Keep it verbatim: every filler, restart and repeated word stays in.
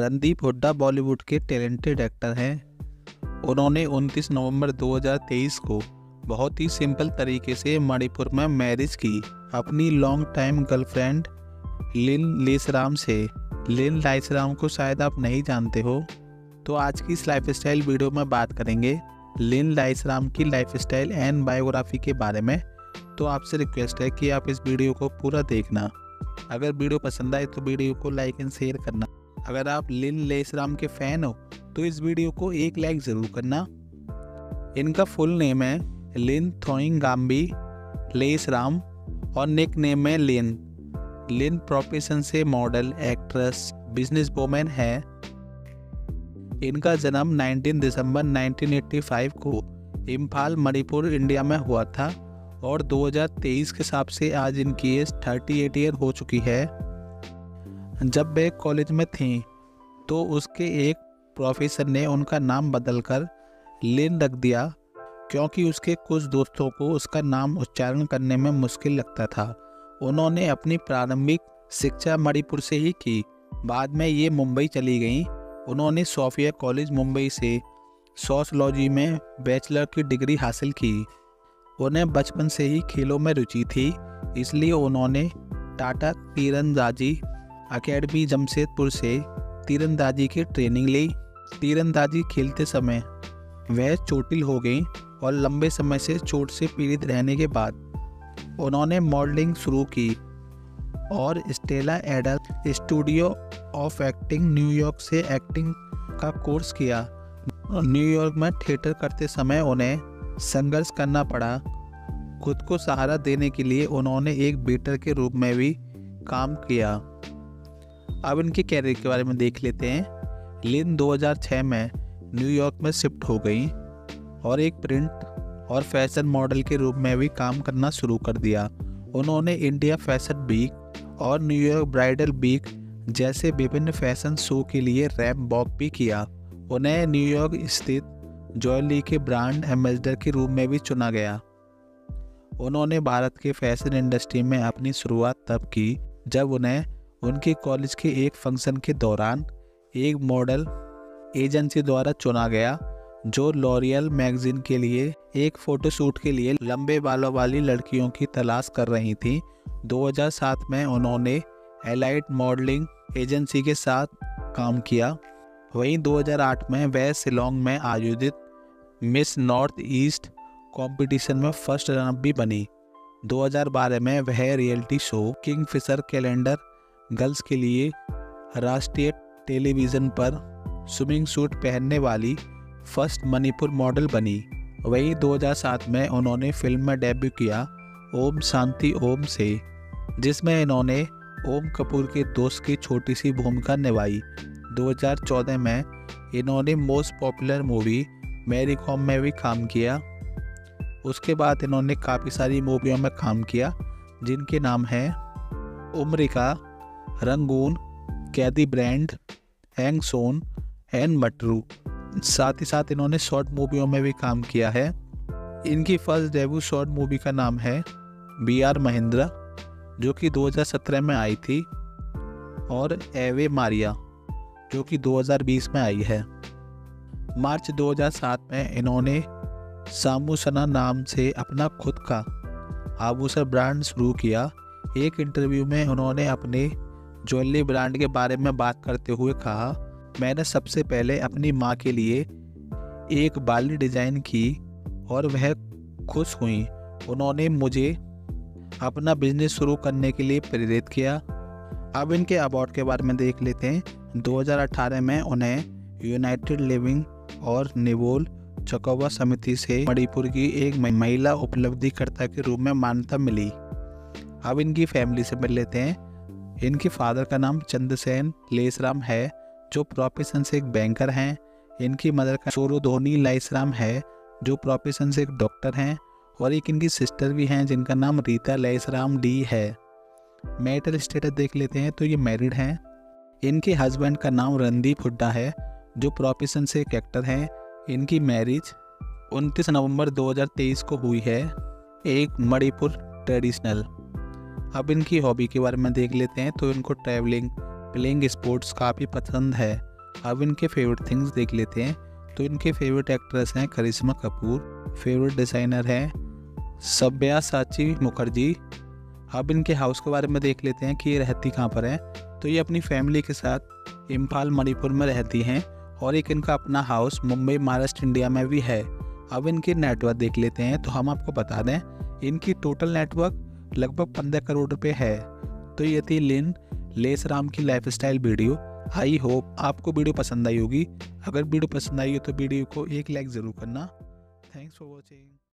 रणदीप हुडा बॉलीवुड के talented actor हैं। उन्होंने उनतीस नवंबर दो हज़ार तेईस को बहुत ही सिंपल तरीके से मणिपुर में मैरिज की। अपनी long time girlfriend Lin Laishram से। लिन लाइशराम को शायद आप नहीं जानते हो, तो आज की इस लाइफस्टाइल वीडियो में बात करेंगे लिन लाइशराम की लाइफस्टाइल एंड बायोग्राफी के बारे में। तो आपसे रिक्वेस्ट है कि आप इस वीडियो को पूरा देखना। अगर वीडियो पसंद आए तो वीडियो को लाइक एंड शेयर करना। अगर आप लिन लाइशराम के फ़ैन हो तो इस वीडियो को एक लाइक ज़रूर करना। इनका फुल नेम है लिन थोइंगगांबी लाइशराम और निक नेम है लिन। लिन प्रोफेशन से मॉडल, एक्ट्रेस, बिजनेस वूमेन है। इनका जन्म उन्नीस दिसंबर उन्नीस सौ पचासी को इम्फाल, मणिपुर, इंडिया में हुआ था और दो हज़ार तेईस के हिसाब से आज इनकी एज अड़तीस ईयर हो चुकी है। जब वे कॉलेज में थीं तो उसके एक प्रोफेसर ने उनका नाम बदलकर लिन रख दिया, क्योंकि उसके कुछ दोस्तों को उसका नाम उच्चारण करने में मुश्किल लगता था। उन्होंने अपनी प्रारंभिक शिक्षा मणिपुर से ही की। बाद में ये मुंबई चली गईं। उन्होंने सोफिया कॉलेज मुंबई से सोशलॉजी में बैचलर की डिग्री हासिल की। उन्हें बचपन से ही खेलों में रुचि थी, इसलिए उन्होंने टाटा तिरनजाजी अकेडमी जमशेदपुर से तीरंदाजी की ट्रेनिंग ली। तीरंदाजी खेलते समय वह चोटिल हो गई और लंबे समय से चोट से पीड़ित रहने के बाद उन्होंने मॉडलिंग शुरू की और Stella Adler studio of acting New York से एक्टिंग का कोर्स किया। न्यूयॉर्क में थिएटर करते समय उन्हें संघर्ष करना पड़ा। खुद को सहारा देने के लिए उन्होंने एक वेटर के रूप में भी काम किया। अब इनके कैरियर के बारे में देख लेते हैं। लिन दो हज़ार छह में न्यूयॉर्क में शिफ्ट हो गई और एक प्रिंट और फैशन मॉडल के रूप में भी काम करना शुरू कर दिया। उन्होंने इंडिया फैशन वीक और न्यूयॉर्क ब्राइडल वीक जैसे विभिन्न फैशन शो के लिए रैंप वॉक भी किया। उन्हें न्यूयॉर्क स्थित जॉयली के ब्रांड एम्बेसडर के रूप में भी चुना गया। उन्होंने भारत के फैशन इंडस्ट्री में अपनी शुरुआत तब की जब उन्हें उनके कॉलेज के एक फंक्शन के दौरान एक मॉडल एजेंसी द्वारा चुना गया, जो लॉरियल मैगजीन के लिए एक फ़ोटोशूट के लिए लंबे बालों वाली लड़कियों की तलाश कर रही थी। दो हज़ार सात में उन्होंने एलाइट मॉडलिंग एजेंसी के साथ काम किया। वहीं दो हज़ार आठ में वह शिलोंग में आयोजित मिस नॉर्थ ईस्ट कंपटीशन में फर्स्ट रनर भी बनी। दो हज़ार बारह में वह reality show Kingfisher calendar girls के लिए राष्ट्रीय टेलीविज़न पर स्विमिंग सूट पहनने वाली फर्स्ट मणिपुर मॉडल बनी। वहीं दो हज़ार सात में उन्होंने फिल्म में डेब्यू किया ओम शांति ओम से, जिसमें इन्होंने ओम कपूर के दोस्त की छोटी सी भूमिका निभाई। दो हज़ार चौदह में इन्होंने most popular movie Mary Kom में भी काम किया। उसके बाद इन्होंने काफ़ी सारी मूवियों में काम किया, जिनके नाम हैं उम्रिका, रंगून, कैदी ब्रांड, हैंग सोन एन मटरू। साथ ही साथ इन्होंने शॉर्ट मूवियों में भी काम किया है। इनकी फर्स्ट डेब्यू शॉर्ट मूवी का नाम है बी आर महिंद्रा, जो कि दो हज़ार सत्रह में आई थी, और एवे मारिया, जो कि दो हज़ार बीस में आई है। मार्च दो हज़ार सात में इन्होंने सामूसना नाम से अपना खुद का आभूषण ब्रांड शुरू किया। एक इंटरव्यू में उन्होंने अपने ज्वेलरी ब्रांड के बारे में बात करते हुए कहा, मैंने सबसे पहले अपनी माँ के लिए एक बाली डिज़ाइन की और वह खुश हुई। उन्होंने मुझे अपना बिजनेस शुरू करने के लिए प्रेरित किया। अब इनके अवार्ड के बारे में देख लेते हैं। दो हज़ार अठारह में उन्हें यूनाइटेड लिविंग और निबोल चकोवा समिति से मणिपुर की एक महिला उपलब्धिकर्ता के रूप में मान्यता मिली। अब इनकी फैमिली से मिल लेते हैं। इनके फादर का नाम चंद्रसेन लेसराम है, जो प्रोफेशन से एक बैंकर हैं। इनकी मदर का चारु धोनी लाइशराम है, जो प्रोफेशन से एक डॉक्टर हैं, और एक इनकी सिस्टर भी हैं जिनका नाम रीता लाइशराम डी है। मैरिटल स्टेटस देख लेते हैं तो ये मैरिड हैं। इनके हस्बैंड का नाम रणदीप हुडा है, जो प्रोफेशन से एक एक्टर हैं। इनकी मैरिज उनतीस नवंबर दो हज़ार तेईस को हुई है, एक मणिपुर ट्रेडिशनल। अब इनकी हॉबी के बारे में देख लेते हैं तो इनको ट्रैवलिंग, प्लेइंग स्पोर्ट्स काफ़ी पसंद है। अब इनके फेवरेट थिंग्स देख लेते हैं। तो इनके फेवरेट एक्ट्रेस हैं करिश्मा कपूर, फेवरेट डिज़ाइनर हैं सब्यासाची मुखर्जी। अब इनके हाउस के बारे में देख लेते हैं कि ये रहती कहाँ पर है। तो ये अपनी फैमिली के साथ इम्फाल मणिपुर में रहती हैं और एक इनका अपना हाउस मुंबई महाराष्ट्र इंडिया में भी है। अब इनकी नेटवर्क देख लेते हैं। तो हम आपको बता दें इनकी टोटल नेटवर्क लगभग पंद्रह करोड़ रुपये है। तो ये थी लिन लेसराम की लाइफस्टाइल वीडियो। आई होप आपको वीडियो पसंद आई होगी। अगर वीडियो पसंद आई हो तो वीडियो को एक लाइक ज़रूर करना। Thanks for watching.